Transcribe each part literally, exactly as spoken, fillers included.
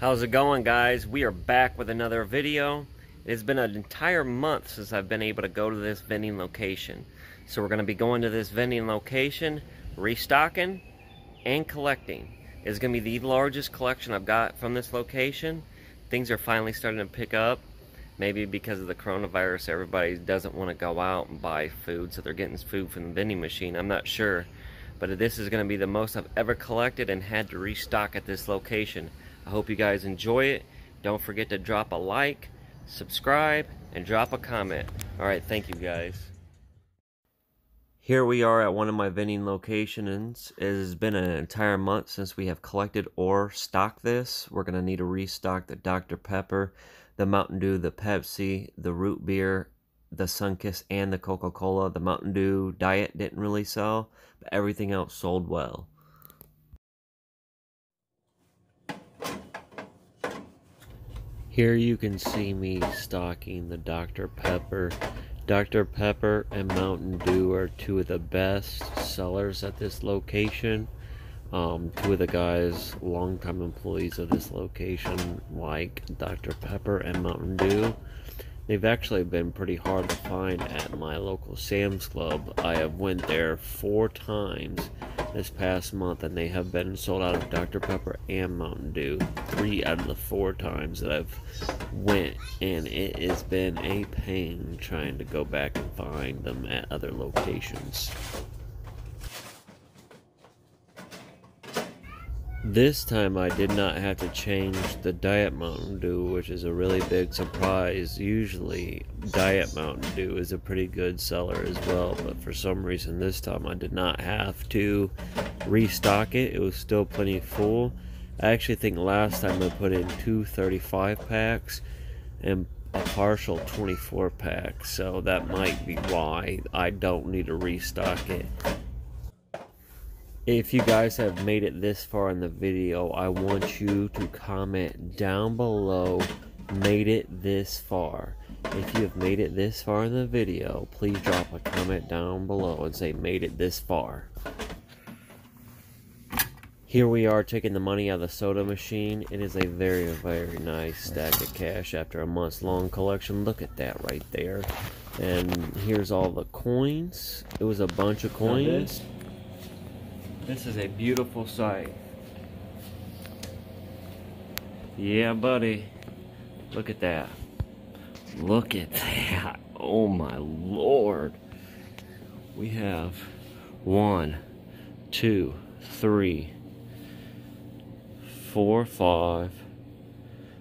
How's it going, guys? We are back with another video. It's been an entire month since I've been able to go to this vending location. So we're going to be going to this vending location, restocking, and collecting. It's going to be the largest collection I've got from this location. Things are finally starting to pick up. Maybe because of the coronavirus, everybody doesn't want to go out and buy food, so they're getting food from the vending machine. I'm not sure. But this is going to be the most I've ever collected and had to restock at this location. I hope you guys enjoy it. Don't forget to drop a like, subscribe, and drop a comment. Alright, thank you guys. Here we are at one of my vending locations. It has been an entire month since we have collected or stocked this. We're going to need to restock the Doctor Pepper, the Mountain Dew, the Pepsi, the root beer, the Sunkist, and the Coca-Cola. The Mountain Dew Diet didn't really sell, but everything else sold well. Here you can see me stocking the Doctor Pepper. Doctor Pepper and Mountain Dew are two of the best sellers at this location. Um, two of the guys, longtime employees of this location, like Doctor Pepper and Mountain Dew. They've actually been pretty hard to find at my local Sam's Club. I have went there four times this past month, and they have been sold out of Doctor Pepper and Mountain Dew three out of the four times that I've went, and it has been a pain trying to go back and find them at other locations. This time I did not have to change the Diet Mountain Dew, which is a really big surprise. Usually Diet Mountain Dew is a pretty good seller as well, but for some reason this time I did not have to restock it. It was still plenty full. I actually think last time I put in two thirty-five packs and a partial twenty-four pack, so that might be why I don't need to restock it. If you guys have made it this far in the video, I want you to comment down below, made it this far. If you have made it this far in the video, please drop a comment down below and say made it this far. Here we are taking the money out of the soda machine. It is a very, very nice stack of cash after a month's long collection. Look at that right there. And here's all the coins. It was a bunch of coins. This is a beautiful sight. Yeah, buddy. Look at that. Look at that. Oh my Lord. We have one, two, three, four, five,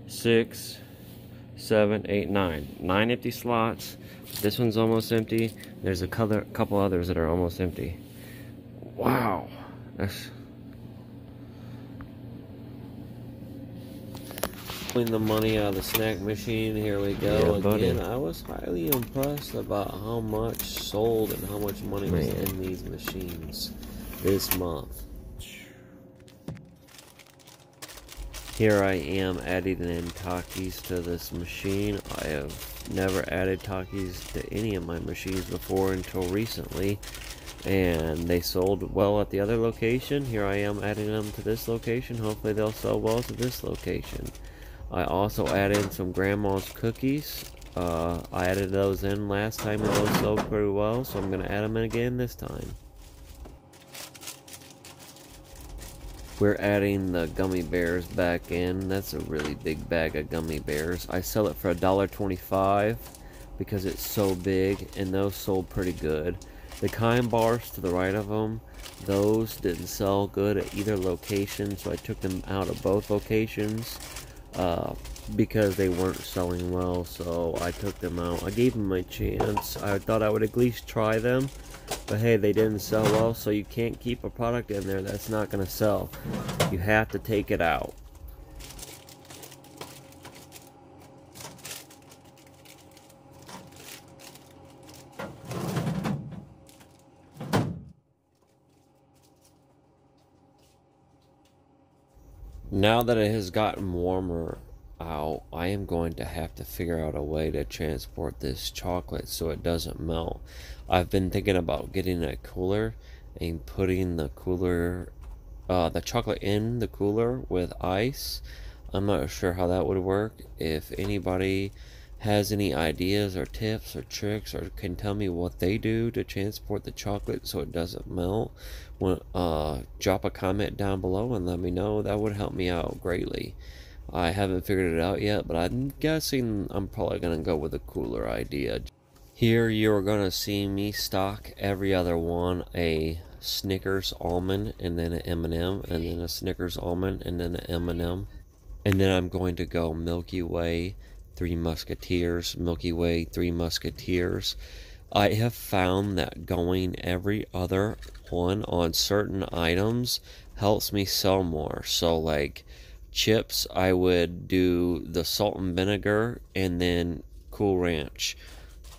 six, seven, eight, nine. Nine empty slots. This one's almost empty. There's a couple others that are almost empty. Wow. That's clean the money out of the snack machine. Here we go. Yeah, again, buddy. I was highly impressed about how much sold and how much money Man. was in these machines this month. Here I am adding in Takis to this machine. I have never added Takis to any of my machines before until recently. And they sold well at the other location. Here I am adding them to this location. Hopefully they'll sell well to this location. I also added some Grandma's cookies. Uh, I added those in last time and those sold pretty well. So I'm going to add them in again this time. We're adding the gummy bears back in. That's a really big bag of gummy bears. I sell it for a dollar twenty-five because it's so big. And those sold pretty good. The kind bars to the right of them, those didn't sell good at either location, so I took them out of both locations uh, because they weren't selling well, so I took them out. I gave them a chance. I thought I would at least try them, but hey, they didn't sell well, so you can't keep a product in there that's not going to sell. You have to take it out. Now that it has gotten warmer out, I am going to have to figure out a way to transport this chocolate so it doesn't melt. I've been thinking about getting a cooler and putting the cooler, uh, the chocolate in the cooler with ice. I'm not sure how that would work. If anybody has any ideas or tips or tricks, or can tell me what they do to transport the chocolate so it doesn't melt, when, uh, drop a comment down below and let me know. That would help me out greatly. I haven't figured it out yet, but I'm guessing I'm probably going to go with a cooler idea. Here you're going to see me stock every other one a Snickers almond, and then an M and M, and then a Snickers almond, and then an M and M. And then I'm going to go Milky Way, Three Musketeers, Milky Way, Three Musketeers. I have found that going every other one on certain items helps me sell more. So like chips, I would do the salt and vinegar and then Cool Ranch.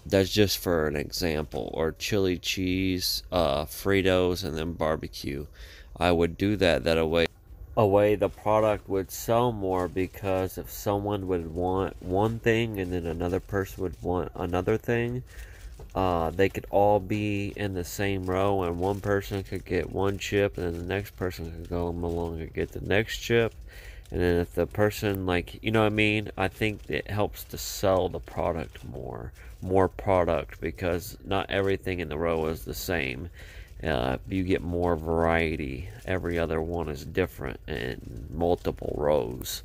That's just for an example. Or chili cheese, uh, Fritos, and then barbecue. I would do that that way. A way the product would sell more, because if someone would want one thing and then another person would want another thing, uh, they could all be in the same row, and one person could get one chip and then the next person could go along and get the next chip. And then if the person, like, you know what I mean, I think it helps to sell the product more, more product, because not everything in the row is the same. Uh, you get more variety. Every other one is different in multiple rows.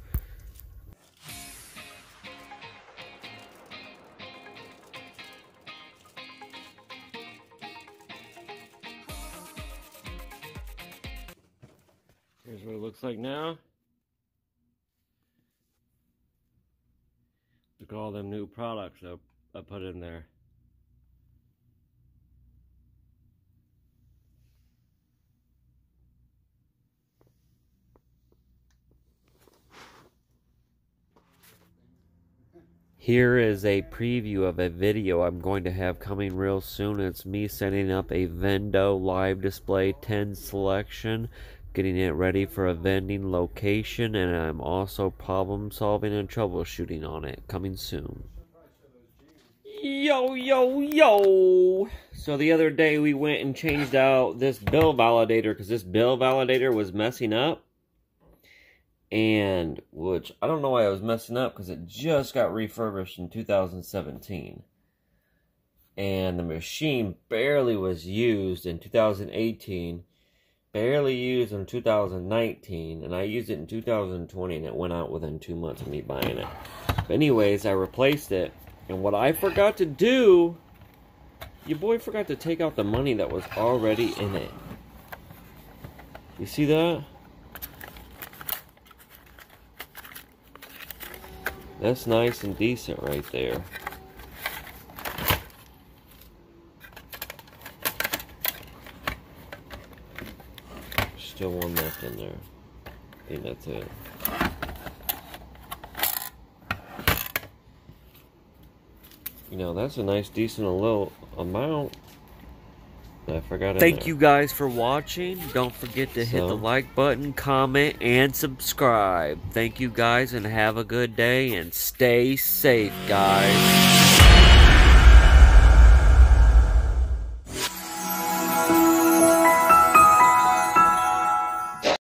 Here's what it looks like now. Look at all them new products I, I put in there. Here is a preview of a video I'm going to have coming real soon. It's me setting up a Vendo Live Display ten selection, getting it ready for a vending location, and I'm also problem solving and troubleshooting on it, coming soon. Yo, yo, yo! So the other day we went and changed out this bill validator, because this bill validator was messing up. And, which, I don't know why I was messing up, because it just got refurbished in two thousand seventeen. And the machine barely was used in two thousand eighteen, barely used in two thousand nineteen, and I used it in two thousand twenty, and it went out within two months of me buying it. But anyways, I replaced it, and what I forgot to do, your boy forgot to take out the money that was already in it. You see that? That's nice and decent right there. Still one left in there. I think that's it. You know, that's a nice, decent, little amount. I forgot. Thank you guys for watching. Don't forget to hit the like button, comment, and subscribe. Thank you guys, and have a good day, and stay safe, guys.